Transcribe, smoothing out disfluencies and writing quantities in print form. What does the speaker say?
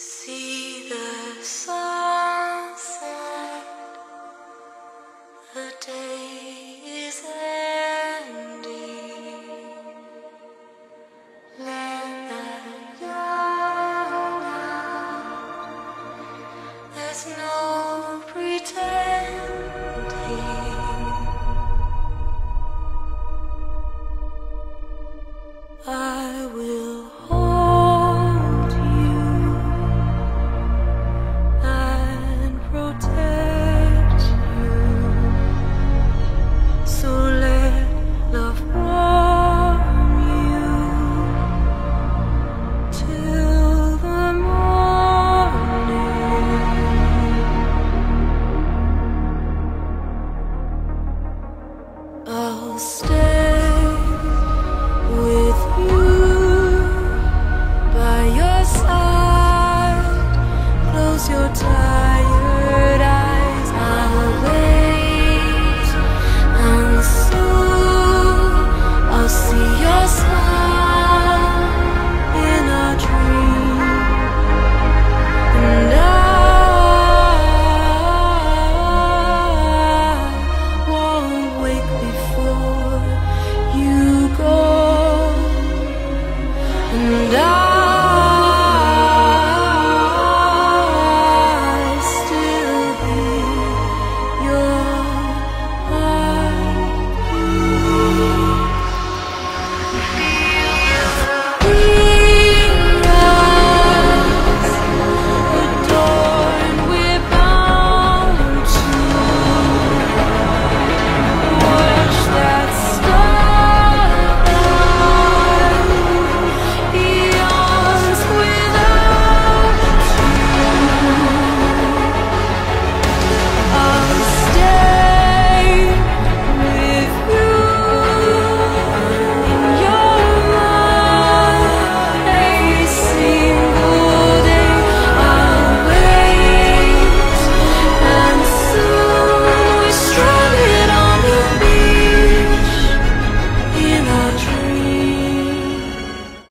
See the sunset, the day is ending. Let the young out, there's no pretending. I will hold your tired eyes. I'll wait, and soon I'll see your smile in a dream. And I won't wake before you go. And I